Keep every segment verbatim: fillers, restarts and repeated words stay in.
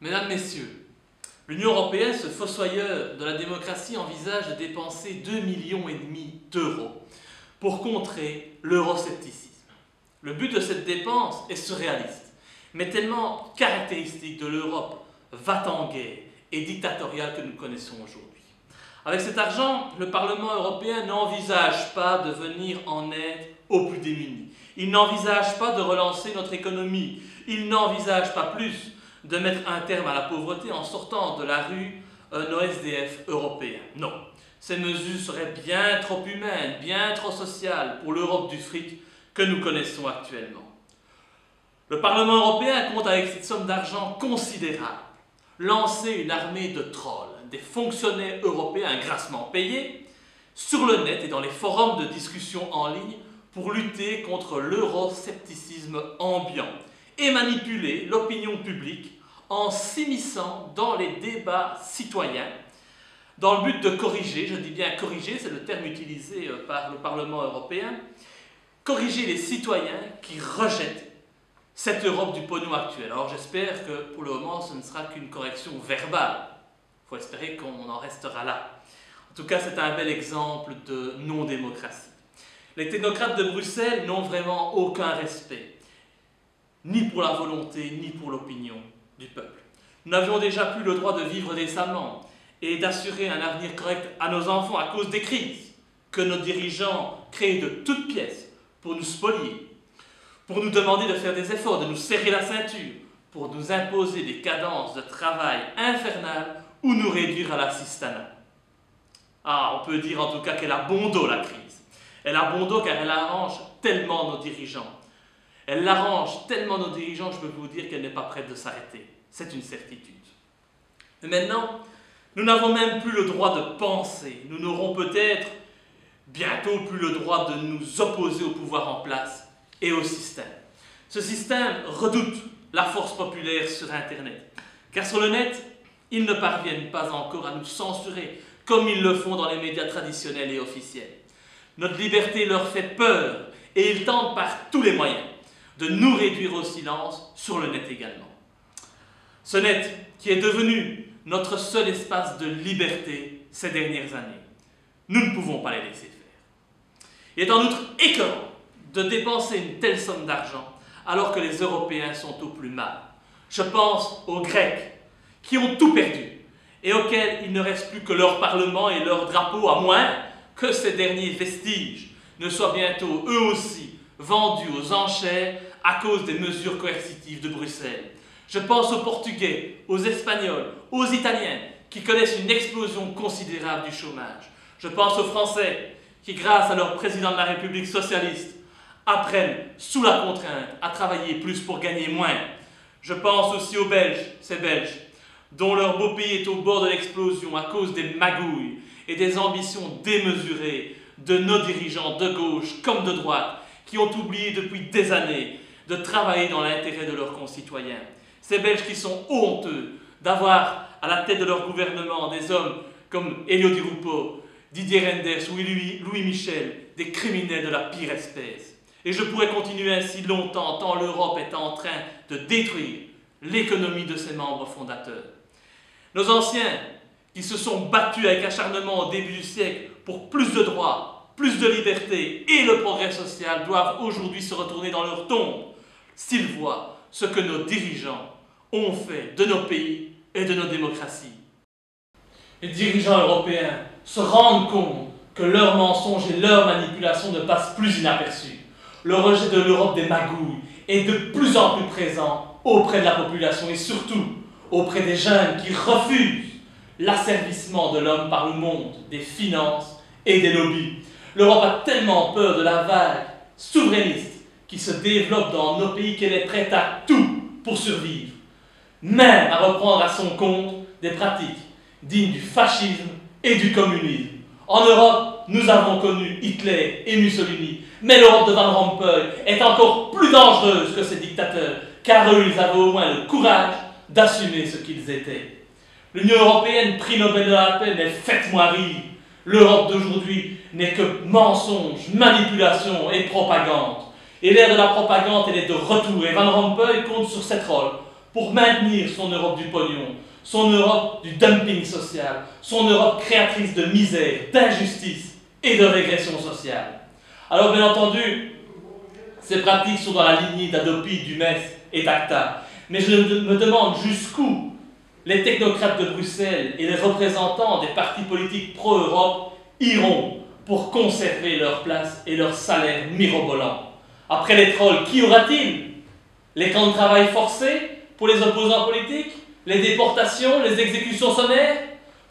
Mesdames, Messieurs, l'Union européenne, ce fossoyeur de la démocratie, envisage de dépenser deux virgule cinq millions d'euros pour contrer l'euroscepticisme. Le but de cette dépense est surréaliste, mais tellement caractéristique de l'Europe va-t-en-guerre et dictatoriale que nous connaissons aujourd'hui. Avec cet argent, le Parlement européen n'envisage pas de venir en aide aux plus démunis. Il n'envisage pas de relancer notre économie. Il n'envisage pas plus de mettre un terme à la pauvreté en sortant de la rue nos S D F européens. Non, ces mesures seraient bien trop humaines, bien trop sociales pour l'Europe du fric que nous connaissons actuellement. Le Parlement européen compte avec cette somme d'argent considérable lancer une armée de trolls, des fonctionnaires européens grassement payés, sur le net et dans les forums de discussion en ligne pour lutter contre l'euroscepticisme ambiant et manipuler l'opinion publique en s'immisçant dans les débats citoyens dans le but de corriger, je dis bien corriger, c'est le terme utilisé par le Parlement européen, corriger les citoyens qui rejettent cette Europe du pognon actuelle. Alors j'espère que pour le moment ce ne sera qu'une correction verbale. Il faut espérer qu'on en restera là. En tout cas c'est un bel exemple de non-démocratie. Les technocrates de Bruxelles n'ont vraiment aucun respect, ni pour la volonté, ni pour l'opinion du peuple. Nous n'avions déjà plus le droit de vivre décemment et d'assurer un avenir correct à nos enfants à cause des crises que nos dirigeants créent de toutes pièces pour nous spolier, pour nous demander de faire des efforts, de nous serrer la ceinture, pour nous imposer des cadences de travail infernales ou nous réduire à la cistana. Ah, on peut dire en tout cas qu'elle a bon dos la crise. Elle a bon dos car elle arrange tellement nos dirigeants. Elle l'arrange tellement nos dirigeants, je peux vous dire qu'elle n'est pas prête de s'arrêter. C'est une certitude. Mais maintenant, nous n'avons même plus le droit de penser. Nous n'aurons peut-être bientôt plus le droit de nous opposer au pouvoir en place et au système. Ce système redoute la force populaire sur Internet, car sur le net, ils ne parviennent pas encore à nous censurer comme ils le font dans les médias traditionnels et officiels. Notre liberté leur fait peur et ils tentent par tous les moyens de nous réduire au silence sur le net également. Ce net qui est devenu notre seul espace de liberté ces dernières années, nous ne pouvons pas les laisser faire. Il est en outre écœurant de dépenser une telle somme d'argent alors que les Européens sont au plus mal. Je pense aux Grecs qui ont tout perdu et auxquels il ne reste plus que leur parlement et leur drapeau à moins que ces derniers vestiges ne soient bientôt eux aussi vendus aux enchères à cause des mesures coercitives de Bruxelles. Je pense aux Portugais, aux Espagnols, aux Italiens qui connaissent une explosion considérable du chômage. Je pense aux Français qui, grâce à leur président de la République socialiste, apprennent, sous la contrainte, à travailler plus pour gagner moins. Je pense aussi aux Belges, ces Belges, dont leur beau pays est au bord de l'explosion à cause des magouilles et des ambitions démesurées de nos dirigeants de gauche comme de droite, qui ont oublié depuis des années de travailler dans l'intérêt de leurs concitoyens. Ces Belges qui sont honteux d'avoir à la tête de leur gouvernement des hommes comme Elio Di Rupo, Didier Renders ou Louis Michel, des criminels de la pire espèce. Et je pourrais continuer ainsi longtemps, tant l'Europe est en train de détruire l'économie de ses membres fondateurs. Nos anciens, qui se sont battus avec acharnement au début du siècle pour plus de droits, plus de liberté et le progrès social, doivent aujourd'hui se retourner dans leur tombe s'ils voient ce que nos dirigeants ont fait de nos pays et de nos démocraties. Les dirigeants européens se rendent compte que leurs mensonges et leurs manipulations ne passent plus inaperçus. Le rejet de l'Europe des magouilles est de plus en plus présent auprès de la population et surtout auprès des jeunes qui refusent l'asservissement de l'homme par le monde, des finances et des lobbies. L'Europe a tellement peur de la vague souverainiste qui se développe dans nos pays qu'elle est prête à tout pour survivre, même à reprendre à son compte des pratiques dignes du fascisme et du communisme. En Europe, nous avons connu Hitler et Mussolini, mais l'Europe de Van Rompuy est encore plus dangereuse que ces dictateurs, car eux, ils avaient au moins le courage d'assumer ce qu'ils étaient. L'Union européenne, prix Nobel de la paix, mais faites-moi rire. L'Europe d'aujourd'hui n'est que mensonges, manipulations et propagande. Et l'ère de la propagande, elle est de retour, et Van Rompuy compte sur cette rôle pour maintenir son Europe du pognon, son Europe du dumping social, son Europe créatrice de misère, d'injustice et de régression sociale. Alors bien entendu, ces pratiques sont dans la lignée d'Hadopi, du Metz et d'ACTA, mais je me demande jusqu'où les technocrates de Bruxelles et les représentants des partis politiques pro-Europe iront pour conserver leur place et leur salaire mirobolant. Après les trolls, qui aura-t-il? Les camps de travail forcés pour les opposants politiques? Les déportations? Les exécutions sommaires?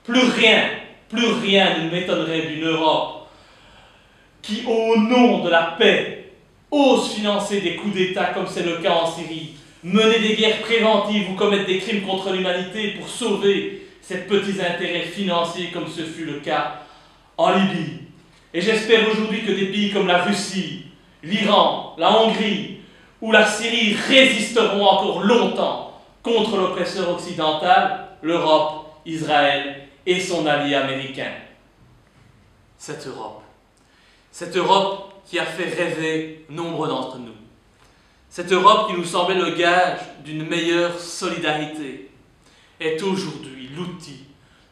Plus rien, plus rien ne m'étonnerait d'une Europe qui, au nom de la paix, ose financer des coups d'État comme c'est le cas en Syrie, mener des guerres préventives ou commettre des crimes contre l'humanité pour sauver ces petits intérêts financiers comme ce fut le cas en Libye. Et j'espère aujourd'hui que des pays comme la Russie, l'Iran, la Hongrie ou la Syrie résisteront encore longtemps contre l'oppresseur occidental, l'Europe, Israël et son allié américain. Cette Europe, cette Europe qui a fait rêver nombre d'entre nous, cette Europe qui nous semblait le gage d'une meilleure solidarité, est aujourd'hui l'outil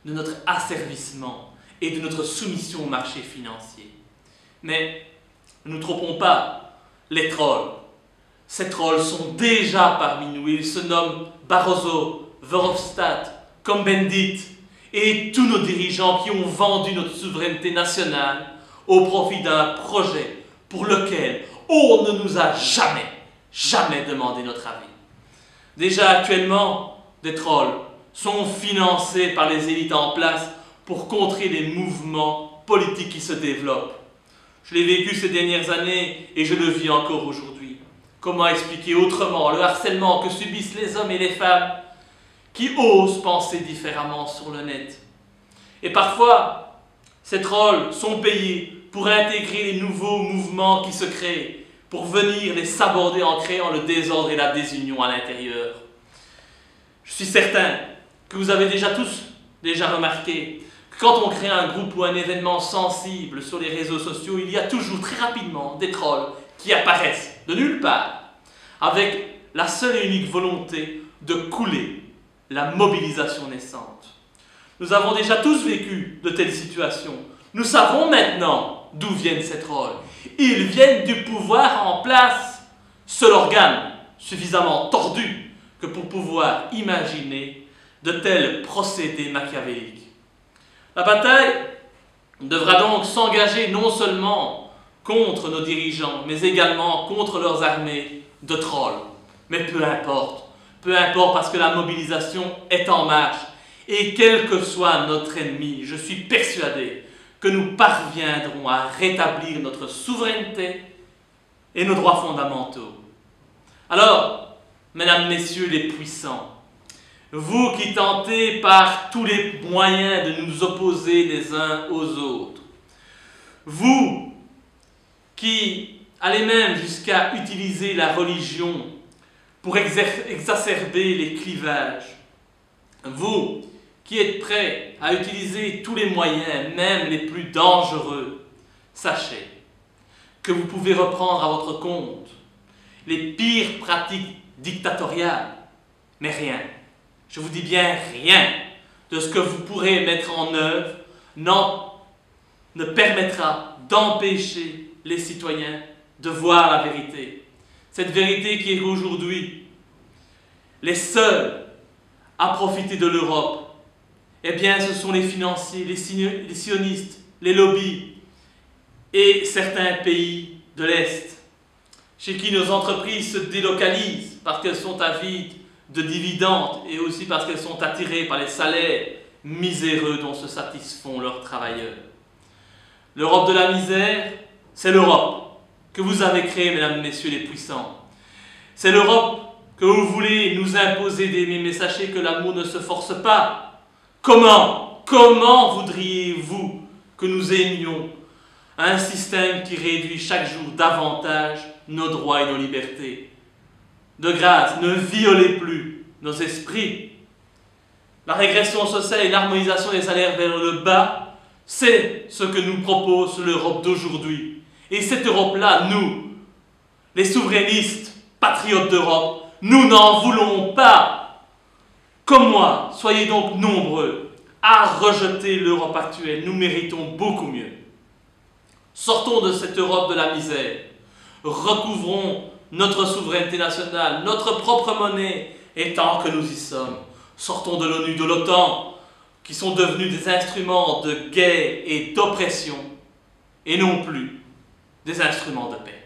de notre asservissement et de notre soumission au marché financier. Mais ne nous trompons pas, les trolls, ces trolls sont déjà parmi nous. Ils se nomment Barroso, Verhofstadt, Cohn-Bendit et tous nos dirigeants qui ont vendu notre souveraineté nationale au profit d'un projet pour lequel on ne nous a jamais, jamais demandé notre avis. Déjà actuellement, des trolls sont financés par les élites en place pour contrer les mouvements politiques qui se développent. Je l'ai vécu ces dernières années et je le vis encore aujourd'hui. Comment expliquer autrement le harcèlement que subissent les hommes et les femmes qui osent penser différemment sur le net? Et parfois, ces trolls sont payés pour intégrer les nouveaux mouvements qui se créent, pour venir les saborder en créant le désordre et la désunion à l'intérieur. Je suis certain que vous avez déjà tous déjà remarqué que quand on crée un groupe ou un événement sensible sur les réseaux sociaux, il y a toujours très rapidement des trolls qui apparaissent de nulle part, avec la seule et unique volonté de couler la mobilisation naissante. Nous avons déjà tous vécu de telles situations. Nous savons maintenant d'où viennent ces trolls. Ils viennent du pouvoir en place, seul organe suffisamment tordu que pour pouvoir imaginer de tels procédés machiavéliques. La bataille devra donc s'engager non seulement contre nos dirigeants, mais également contre leurs armées de trolls. Mais peu importe, peu importe parce que la mobilisation est en marche. Et quel que soit notre ennemi, je suis persuadé que nous parviendrons à rétablir notre souveraineté et nos droits fondamentaux. Alors, mesdames, messieurs les puissants, vous qui tentez par tous les moyens de nous opposer les uns aux autres, vous qui allez même jusqu'à utiliser la religion pour exacerber les clivages, vous qui êtes prêts à utiliser tous les moyens, même les plus dangereux, sachez que vous pouvez reprendre à votre compte les pires pratiques dictatoriales, mais rien. Je vous dis bien, rien de ce que vous pourrez mettre en œuvre non, ne permettra d'empêcher les citoyens de voir la vérité. Cette vérité qui est aujourd'hui les seuls à profiter de l'Europe, eh bien ce sont les financiers, les sionistes, les lobbies et certains pays de l'Est, chez qui nos entreprises se délocalisent parce qu'elles sont avides de dividendes et aussi parce qu'elles sont attirées par les salaires miséreux dont se satisfont leurs travailleurs. L'Europe de la misère, c'est l'Europe que vous avez créée, mesdames, messieurs les puissants. C'est l'Europe que vous voulez nous imposer d'aimer, mais sachez que l'amour ne se force pas. Comment, comment voudriez-vous que nous aimions un système qui réduit chaque jour davantage nos droits et nos libertés? De grâce, ne violez plus nos esprits. La régression sociale et l'harmonisation des salaires vers le bas, c'est ce que nous propose l'Europe d'aujourd'hui. Et cette Europe-là, nous, les souverainistes, patriotes d'Europe, nous n'en voulons pas. Comme moi, soyez donc nombreux à rejeter l'Europe actuelle. Nous méritons beaucoup mieux. Sortons de cette Europe de la misère. Recouvrons notre souveraineté nationale, notre propre monnaie. Et tant que nous y sommes, sortons de l'ONU, de l'OTAN, qui sont devenus des instruments de guerre et d'oppression, et non plus des instruments de paix.